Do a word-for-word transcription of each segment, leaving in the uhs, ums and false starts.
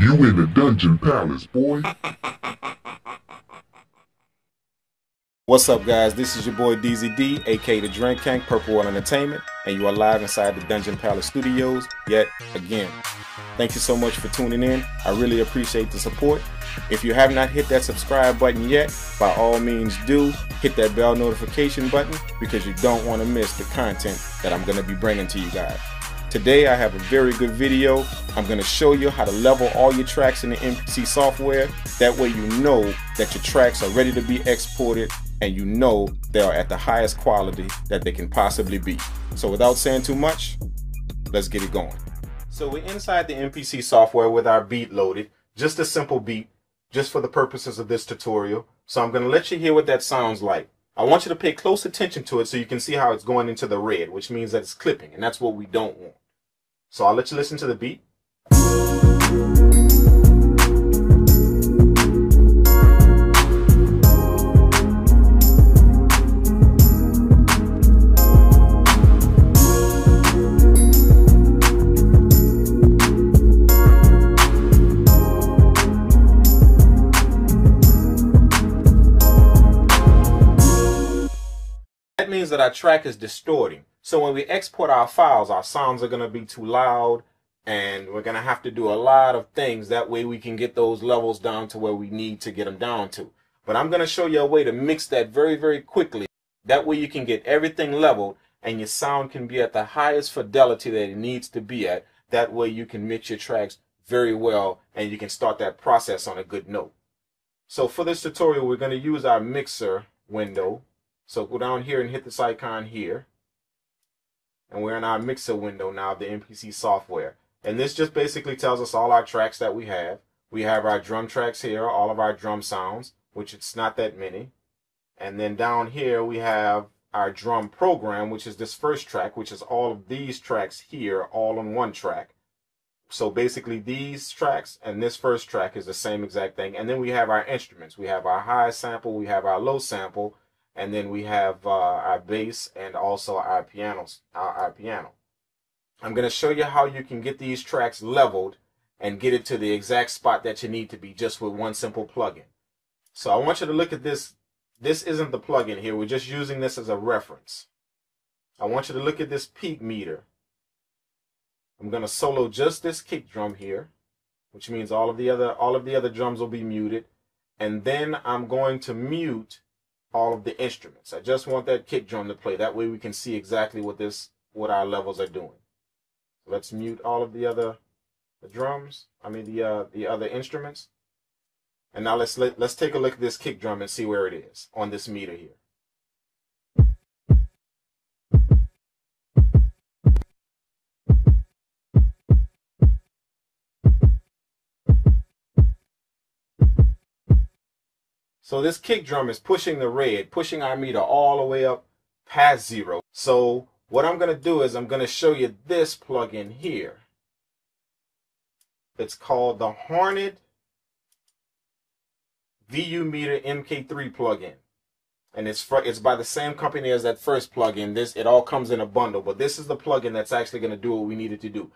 You in the Dungeon Palace, boy. What's up, guys? This is your boy D Z D, aka Da Drank Kang, Purple World Entertainment, and you are live inside the Dungeon Palace Studios yet again. Thank you so much for tuning in. I really appreciate the support. If you have not hit that subscribe button yet, by all means do. Hit that bell notification button because you don't want to miss the content that I'm going to be bringing to you guys. Today I have a very good video. I'm going to show you how to level all your tracks in the M P C software. That way you know that your tracks are ready to be exported and you know they are at the highest quality that they can possibly be. So without saying too much, let's get it going. So we're inside the M P C software with our beat loaded, just a simple beat, just for the purposes of this tutorial. So I'm going to let you hear what that sounds like. I want you to pay close attention to it so you can see how it's going into the red, which means that it's clipping, and that's what we don't want. So I'll let you listen to the beat. That means that our track is distorting. So when we export our files, our sounds are going to be too loud and we're going to have to do a lot of things. That way we can get those levels down to where we need to get them down to. But I'm going to show you a way to mix that very, very quickly. That way you can get everything leveled and your sound can be at the highest fidelity that it needs to be at. That way you can mix your tracks very well and you can start that process on a good note. So for this tutorial, we're going to use our mixer window. So go down here and hit this icon here. And we're in our mixer window now, the M P C software. And this just basically tells us all our tracks that we have. We have our drum tracks here, all of our drum sounds, which it's not that many. And then down here we have our drum program, which is this first track, which is all of these tracks here, all on one track. So basically these tracks and this first track is the same exact thing. And then we have our instruments. We have our high sample, we have our low sample, and then we have uh, our bass and also our pianos, our, our piano. I'm going to show you how you can get these tracks leveled and get it to the exact spot that you need to be just with one simple plugin. So I want you to look at this. This isn't the plugin here. We're just using this as a reference. I want you to look at this peak meter. I'm going to solo just this kick drum here, which means all of the other, all of the other drums will be muted. And then I'm going to mute all of the instruments. I just want that kick drum to play. That way we can see exactly what this, what our levels are doing. Let's mute all of the other the drums. I mean the uh, the other instruments. And now let's let, let's take a look at this kick drum and see where it is on this meter here. So this kick drum is pushing the red, pushing our meter all the way up past zero. So what I'm going to do is I'm going to show you this plugin here. It's called the Hornet V U Meter M K three plugin. And it's, for, it's by the same company as that first plugin. This, it all comes in a bundle, but this is the plugin that's actually going to do what we need it to do.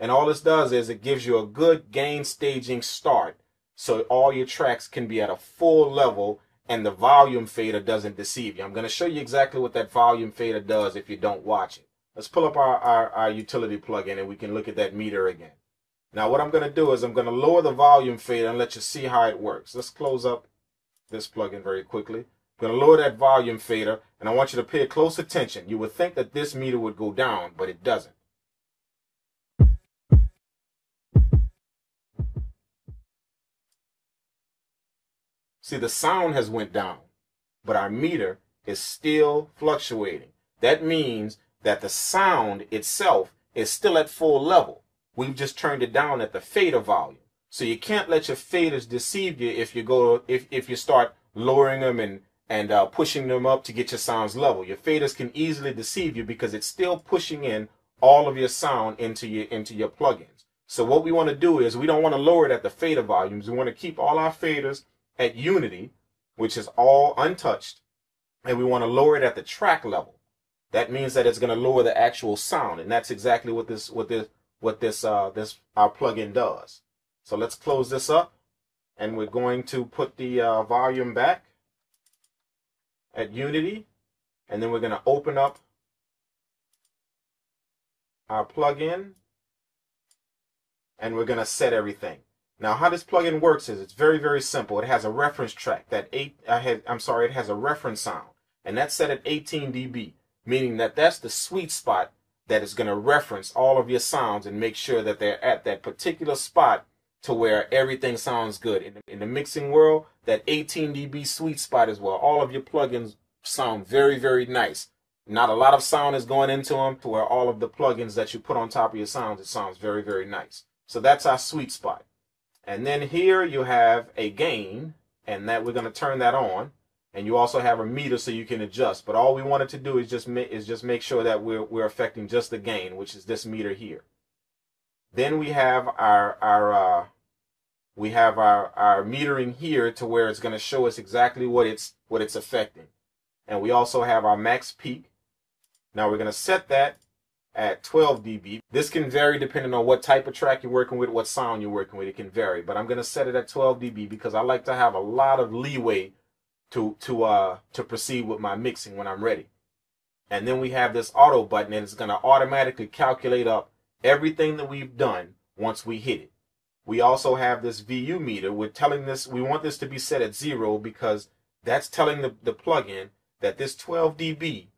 And all this does is it gives you a good gain staging start. So all your tracks can be at a full level and the volume fader doesn't deceive you. I'm going to show you exactly what that volume fader does if you don't watch it. Let's pull up our, our, our utility plugin and we can look at that meter again. Now what I'm going to do is I'm going to lower the volume fader and let you see how it works. Let's close up this plugin very quickly. I'm going to lower that volume fader and I want you to pay close attention. You would think that this meter would go down, but it doesn't. See, the sound has went down, but our meter is still fluctuating. That means that the sound itself is still at full level. We've just turned it down at the fader volume. So you can't let your faders deceive you if you go if, if you start lowering them and, and uh, pushing them up to get your sounds level. Your faders can easily deceive you because it's still pushing in all of your sound into your, into your plugins. So what we want to do is we don't want to lower it at the fader volumes. We want to keep all our faders at unity, which is all untouched, and we want to lower it at the track level. That means that it's going to lower the actual sound, and that's exactly what this what this what this uh this our plugin does. So let's close this up, and we're going to put the uh, volume back at Unity, and then we're going to open up our plugin, and we're going to set everything. Now, how this plugin works is it's very, very simple. It has a reference track that eight. I had, I'm sorry, it has a reference sound, and that's set at eighteen D B, meaning that that's the sweet spot that is going to reference all of your sounds and make sure that they're at that particular spot to where everything sounds good. In the, in the mixing world, that eighteen D B sweet spot is where all of your plugins sound very, very nice. Not a lot of sound is going into them, to where all of the plugins that you put on top of your sounds, it sounds very, very nice. So that's our sweet spot. And then here you have a gain, and that we're going to turn that on. And you also have a meter so you can adjust. But all we wanted to do is just ma is just make sure that we're we're affecting just the gain, which is this meter here. Then we have our our uh, we have our our metering here to where it's going to show us exactly what it's what it's affecting. And we also have our max peak. Now we're going to set that at twelve D B. This can vary depending on what type of track you're working with, what sound you're working with. It can vary, but I'm going to set it at twelve D B because I like to have a lot of leeway to to uh to proceed with my mixing when I'm ready. And then we have this auto button, and it's going to automatically calculate up everything that we've done once we hit it. We also have this V U meter. We're telling this, we want this to be set at zero because that's telling the, the plugin that this twelve D B,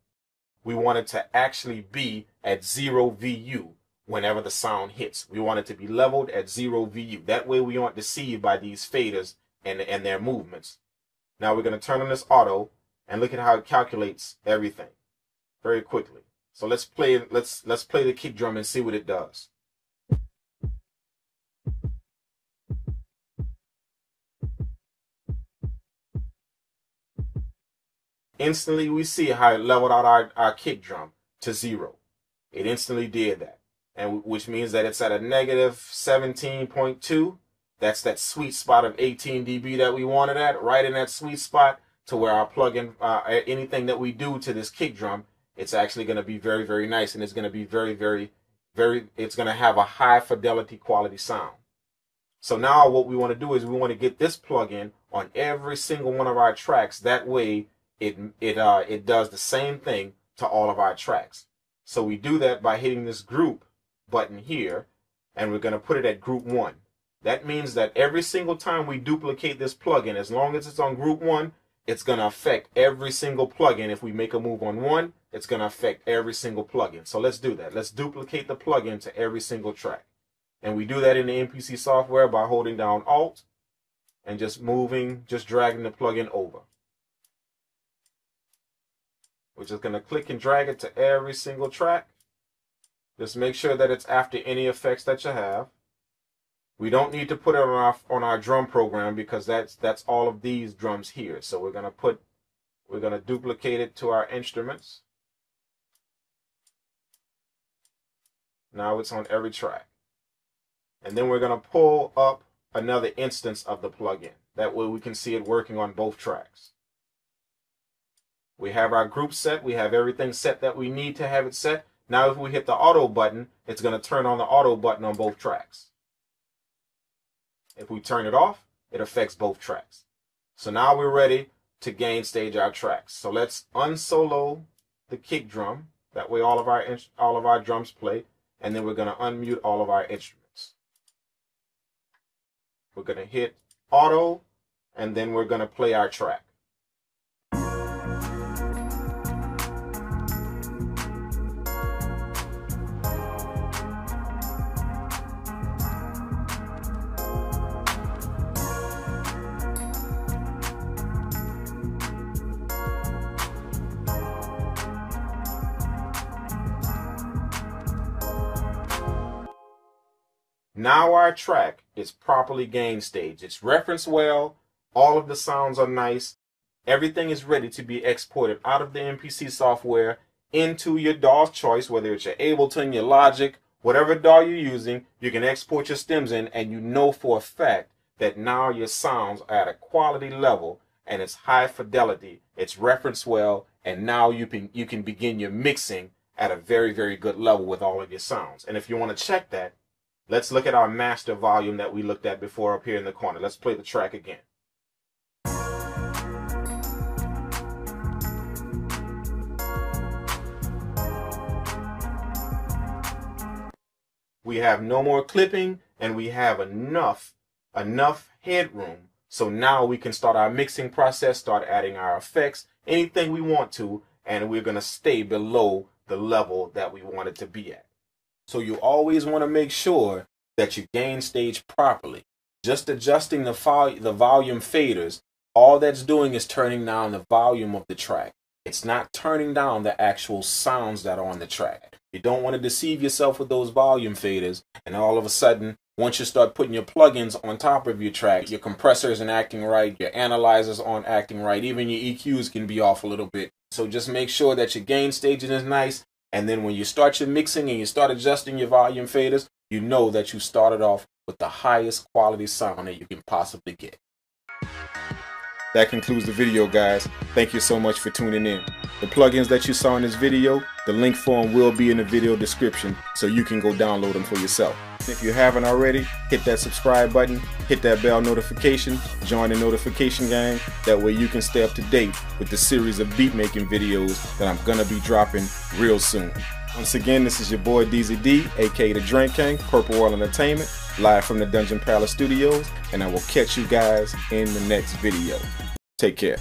we want it to actually be at zero V U whenever the sound hits. We want it to be leveled at zero V U. That way we aren't deceived by these faders and, and their movements. Now we're going to turn on this auto and look at how it calculates everything very quickly. So let's play, let's, let's play the kick drum and see what it does. Instantly we see how it leveled out our, our kick drum to zero. It instantly did that, and which means that it's at a negative seventeen point two. That's that sweet spot of eighteen D B that we wanted at, right in that sweet spot to where our plug-in, uh, anything that we do to this kick drum, it's actually going to be very, very nice, and it's going to be very, very, very, it's going to have a high fidelity quality sound. So now what we want to do is we want to get this plug-in on every single one of our tracks. That way it, it, uh, it does the same thing to all of our tracks. So we do that by hitting this group button here, and we're going to put it at group one. That means that every single time we duplicate this plugin, as long as it's on group one, it's going to affect every single plugin. If we make a move on one, it's going to affect every single plugin. So let's do that. Let's duplicate the plugin to every single track. And we do that in the M P C software by holding down Alt and just moving, just dragging the plugin over. We're just going to click and drag it to every single track. Just make sure that it's after any effects that you have. We don't need to put it on our, on our drum program because that's that's all of these drums here. So we're gonna put we're gonna duplicate it to our instruments. Now it's on every track, and then we're gonna pull up another instance of the plugin. That way we can see it working on both tracks. We have our group set. We have everything set that we need to have it set. Now if we hit the auto button, it's gonna turn on the auto button on both tracks. If we turn it off, it affects both tracks. So now we're ready to gain stage our tracks. So let's unsolo the kick drum. That way all of our all of our drums play. And then we're going to unmute all of our instruments. We're going to hit auto, and then we're going to play our track. Now our track is properly gain staged. It's referenced well. All of the sounds are nice. Everything is ready to be exported out of the M P C software into your D A W choice, whether it's your Ableton, your Logic, whatever D A W you're using. You can export your stems in, and you know for a fact that now your sounds are at a quality level, and it's high fidelity. It's referenced well, and now you can you can begin your mixing at a very, very good level with all of your sounds. And if you want to check that, Let's look at our master volume that we looked at before up here in the corner. Let's play the track again. We have no more clipping, and we have enough, enough headroom. So now we can start our mixing process, start adding our effects, anything we want to, and we're going to stay below the level that we want it to be at. So you always want to make sure that you gain stage properly. Just adjusting the, vol the volume faders, all that's doing is turning down the volume of the track. It's not turning down the actual sounds that are on the track. You don't want to deceive yourself with those volume faders, and all of a sudden, once you start putting your plugins on top of your track, your compressor isn't acting right, your analyzers aren't acting right, even your E Qs can be off a little bit. So just make sure that your gain staging is nice. And then when you start your mixing and you start adjusting your volume faders, you know that you started off with the highest quality sound that you can possibly get. That concludes the video, guys. Thank you so much for tuning in. The plugins that you saw in this video, the link for them will be in the video description, so you can go download them for yourself. If you haven't already, hit that subscribe button, hit that bell notification, join the notification gang. That way you can stay up to date with the series of beat making videos that I'm gonna be dropping real soon. Once again, this is your boy D Z D, aka Da Drank Kang, Purple World Entertainment, live from the Dungeon Palace Studios, and I will catch you guys in the next video. Take care.